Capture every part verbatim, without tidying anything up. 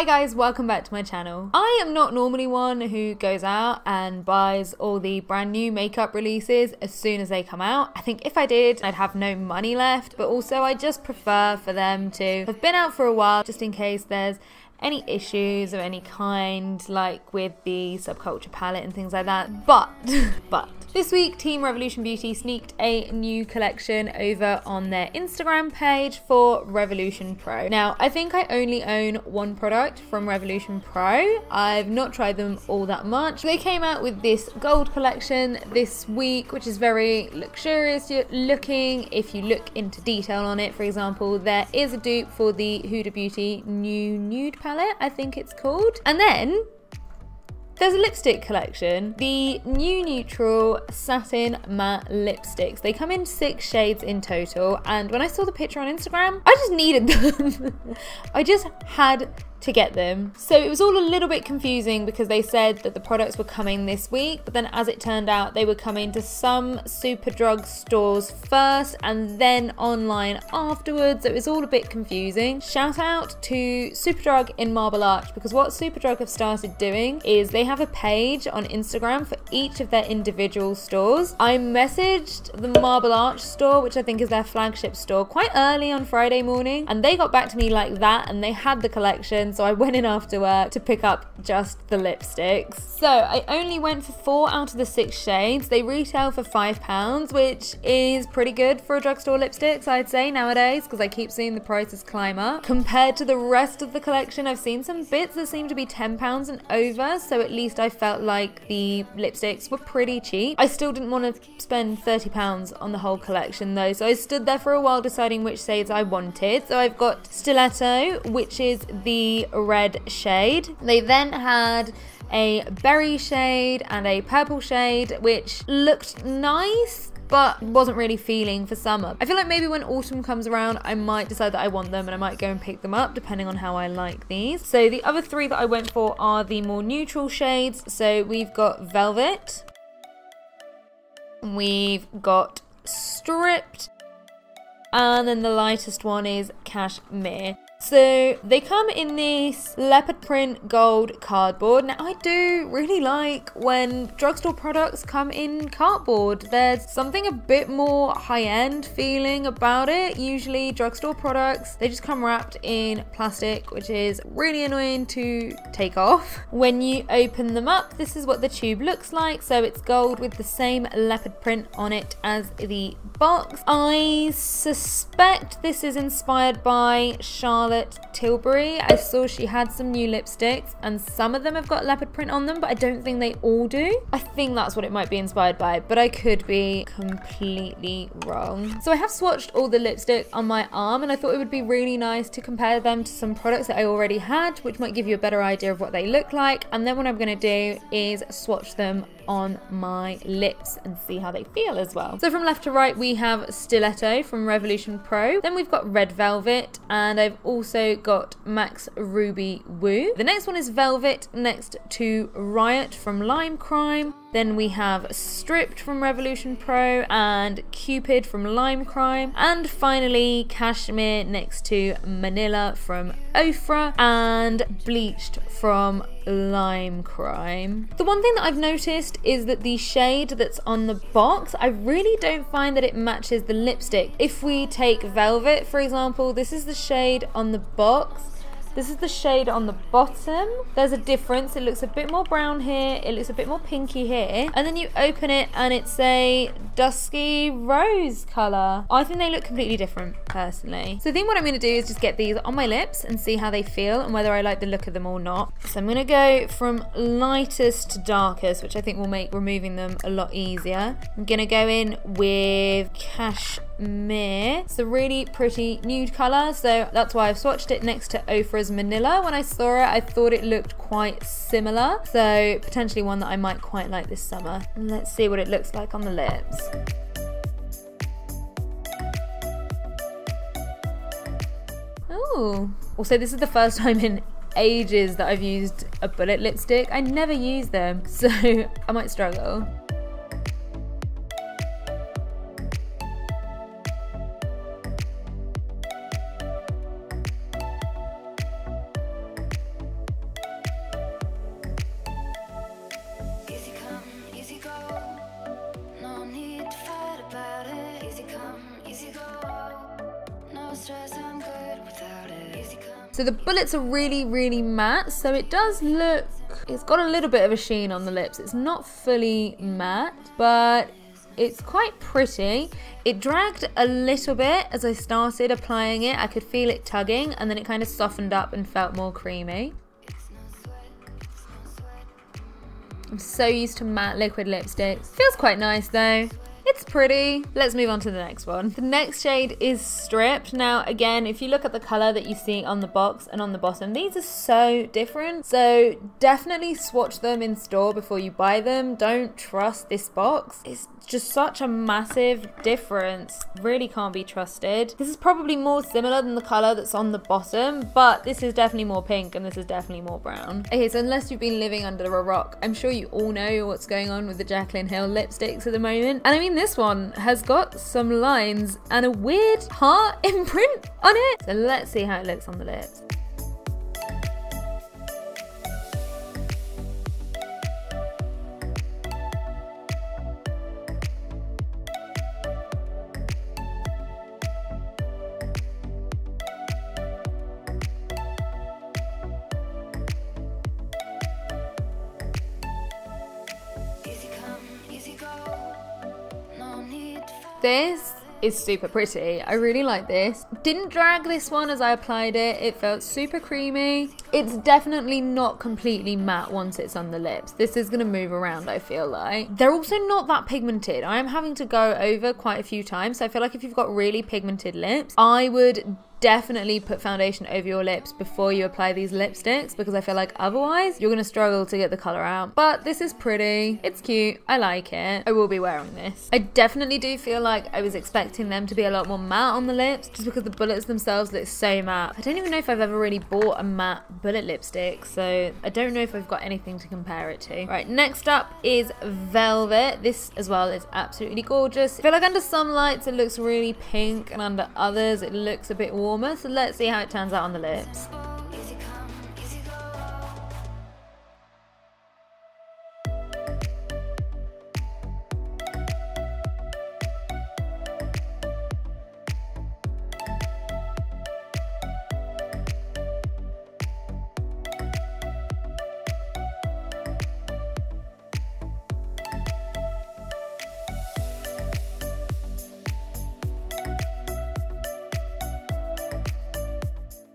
Hi guys, welcome back to my channel. I am not normally one who goes out and buys all the brand new makeup releases as soon as they come out. I think if I did, I'd have no money left, but also I just prefer for them to have been out for a while just in case there's any issues of any kind, like with the subculture palette and things like that. But, but, this week Team Revolution Beauty sneaked a new collection over on their Instagram page for Revolution Pro. Now, I think I only own one product from Revolution Pro. I've not tried them all that much. They came out with this gold collection this week, which is very luxurious looking. If you look into detail on it, for example, there is a dupe for the Huda Beauty new nude palette. Palette, I think it's called. And then there's a lipstick collection, the new neutral satin matte lipsticks. They come in six shades in total, and when I saw the picture on Instagram, I just needed them. I just had to get them. So it was all a little bit confusing because they said that the products were coming this week, but then as it turned out, they were coming to some Superdrug stores first and then online afterwards. So it was all a bit confusing. Shout out to Superdrug in Marble Arch, because what Superdrug have started doing is they have a page on Instagram for each of their individual stores. I messaged the Marble Arch store, which I think is their flagship store, quite early on Friday morning, and they got back to me like that, and they had the collection. So I went in after work to pick up just the lipsticks. So I only went for four out of the six shades. They retail for five pounds, which is pretty good for a drugstore lipsticks, I'd say, nowadays, because I keep seeing the prices climb up. Compared to the rest of the collection, I've seen some bits that seem to be ten pounds and over, so at least I felt like the lipsticks were pretty cheap. I still didn't want to spend thirty pounds on the whole collection though, so I stood there for a while deciding which shades I wanted. So I've got Stiletto, which is the red shade. They then had a berry shade and a purple shade, which looked nice but wasn't really feeling for summer. I feel like maybe when autumn comes around, I might decide that I want them and I might go and pick them up depending on how I like these. So the other three that I went for are the more neutral shades. So we've got Velvet, we've got Stripped, and then the lightest one is Cashmere. So they come in this leopard print gold cardboard. Now I do really like when drugstore products come in cardboard. There's something a bit more high-end feeling about it. Usually drugstore products, they just come wrapped in plastic, which is really annoying to take off. When you open them up, this is what the tube looks like. So it's gold with the same leopard print on it as the box. I suspect this is inspired by Charlotte Tilbury. I saw she had some new lipsticks and some of them have got leopard print on them, but I don't think they all do. I think that's what it might be inspired by, but I could be completely wrong. So I have swatched all the lipstick on my arm and I thought it would be really nice to compare them to some products that I already had, which might give you a better idea of what they look like. And then what I'm going to do is swatch them on my lips and see how they feel as well. So from left to right, we have Stiletto from Revolution Pro. Then we've got Red Velvet, and I've also Also got Max Ruby Woo. The next one is Velvet, next to Riot from Lime Crime. Then we have Stripped from Revolution Pro and Cupid from Lime Crime. And finally Cashmere next to Manila from Ofra and Bleached from Lime Crime. The one thing that I've noticed is that the shade that's on the box, I really don't find that it matches the lipstick. If we take Velvet, for example, this is the shade on the box. This is the shade on the bottom. There's a difference. It looks a bit more brown here. It looks a bit more pinky here. And then you open it and it's a dusky rose color. I think they look completely different personally. So I think what I'm gonna do is just get these on my lips and see how they feel and whether I like the look of them or not. So I'm gonna go from lightest to darkest, which I think will make removing them a lot easier. I'm gonna go in with Cashmere. It's a really pretty nude color. So that's why I've swatched it next to Ofra's Manila. When I saw it, I thought it looked quite similar, so potentially one that I might quite like this summer. Let's see what it looks like on the lips. Ooh. Also, this is the first time in ages that I've used a bullet lipstick. I never use them, so I might struggle. So the bullets are really, really matte. So it does look, it's got a little bit of a sheen on the lips. It's not fully matte, but it's quite pretty. It dragged a little bit as I started applying it. I could feel it tugging, and then it kind of softened up and felt more creamy. I'm so used to matte liquid lipsticks. Feels quite nice though. It's pretty. Let's move on to the next one. The next shade is Stripped. Now again, if you look at the color that you see on the box and on the bottom, these are so different. So definitely swatch them in store before you buy them. Don't trust this box. It's just such a massive difference. Really can't be trusted. This is probably more similar than the color that's on the bottom, but this is definitely more pink and this is definitely more brown. Okay, so unless you've been living under a rock, I'm sure you all know what's going on with the Jaclyn Hill lipsticks at the moment. And I mean, this one has got some lines and a weird heart imprint on it. So let's see how it looks on the lips. This is super pretty. I really like this. Didn't drag this one as I applied it. It felt super creamy. It's definitely not completely matte once it's on the lips. This is gonna move around, I feel like. They're also not that pigmented. I am having to go over quite a few times. So I feel like if you've got really pigmented lips, I would definitely put foundation over your lips before you apply these lipsticks, because I feel like otherwise you're gonna struggle to get the color out. But this is pretty, it's cute, I like it. I will be wearing this. I definitely do feel like I was expecting them to be a lot more matte on the lips, just because the bullets themselves look so matte. I don't even know if I've ever really bought a matte bullet lipstick, so I don't know if I've got anything to compare it to. Right, next up is Velvet. This as well is absolutely gorgeous. I feel like under some lights it looks really pink, and under others it looks a bit warm. So let's see how it turns out on the lips.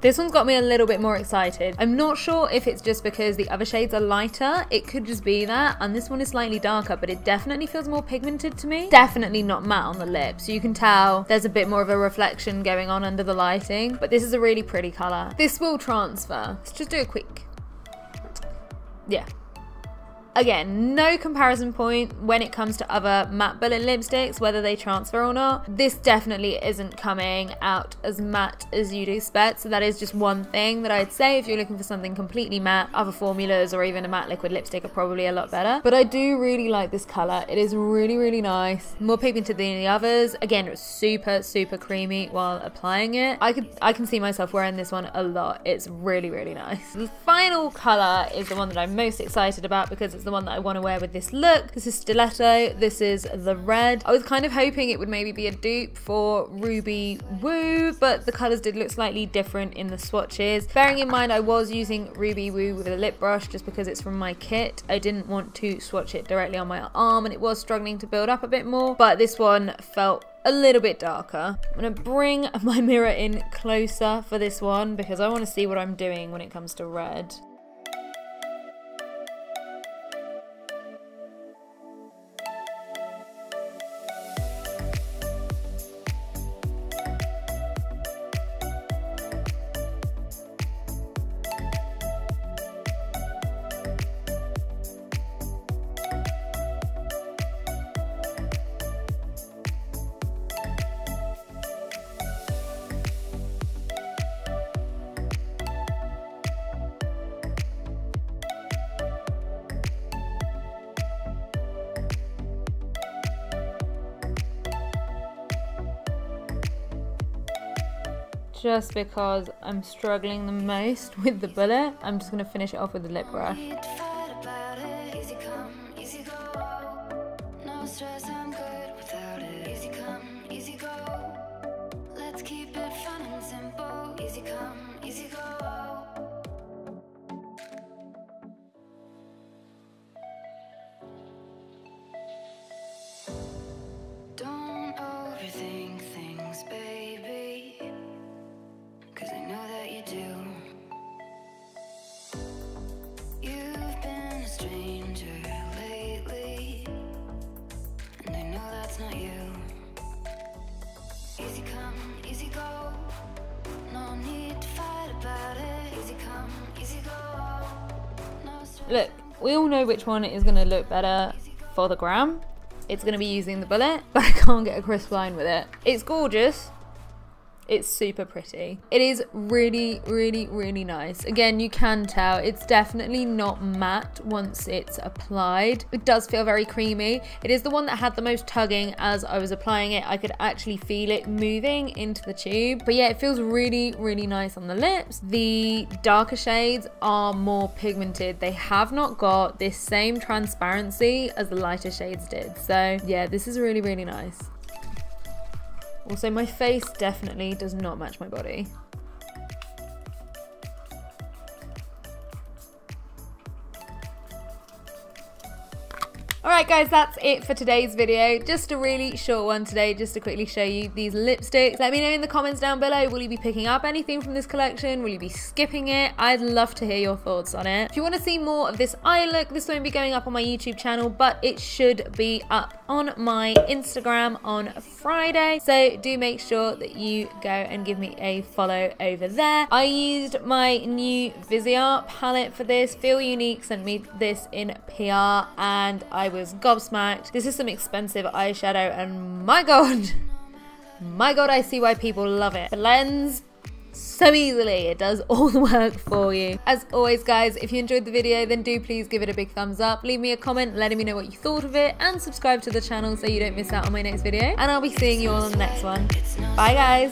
This one's got me a little bit more excited. I'm not sure if it's just because the other shades are lighter, it could just be that, and this one is slightly darker, but it definitely feels more pigmented to me. Definitely not matte on the lips. You can tell there's a bit more of a reflection going on under the lighting, but this is a really pretty color. This will transfer. Let's just do a quick, yeah. Again, no comparison point when it comes to other matte bullet lipsticks, whether they transfer or not. This definitely isn't coming out as matte as you'd expect, so that is just one thing that I'd say. If you're looking for something completely matte, other formulas or even a matte liquid lipstick are probably a lot better. But I do really like this colour. It is really, really nice. More pigmented than the others. Again, it's super, super creamy while applying it. I could, I can see myself wearing this one a lot. It's really, really nice. The final colour is the one that I'm most excited about, because it's the one that I want to wear with this look. This is Stiletto. This is the red. I was kind of hoping it would maybe be a dupe for Ruby Woo, but the colors did look slightly different in the swatches. Bearing in mind I was using Ruby Woo with a lip brush just because it's from my kit. I didn't want to swatch it directly on my arm, and it was struggling to build up a bit more, but this one felt a little bit darker. I'm gonna bring my mirror in closer for this one because I want to see what I'm doing when it comes to red. Just because I'm struggling the most with the bullet, I'm just gonna finish it off with the lip brush. Let's keep it fun and simple. Easy come, easy go. Look, we all know which one is going to look better for the gram. It's going to be using the bullet, but I can't get a crisp line with it. It's gorgeous. It's super pretty. It is really, really, really nice. Again, you can tell it's definitely not matte once it's applied. It does feel very creamy. It is the one that had the most tugging as I was applying it. I could actually feel it moving into the tube. But yeah, it feels really, really nice on the lips. The darker shades are more pigmented. They have not got this same transparency as the lighter shades did. So yeah, this is really, really nice. Also, my face definitely does not match my body. Alright guys, that's it for today's video. Just a really short one today, just to quickly show you these lipsticks. Let me know in the comments down below, will you be picking up anything from this collection? Will you be skipping it? I'd love to hear your thoughts on it. If you want to see more of this eye look, this won't be going up on my YouTube channel, but it should be up on my Instagram on Friday. So do make sure that you go and give me a follow over there. I used my new Viseart palette for this. Feel Unique sent me this in P R and I was gobsmacked. This is some expensive eyeshadow and my god, my god, I see why people love it. The lens, so easily, it does all the work for you. As always guys, if you enjoyed the video then do please give it a big thumbs up, leave me a comment letting me know what you thought of it, and subscribe to the channel so you don't miss out on my next video, and I'll be seeing you all on the next one. Bye guys.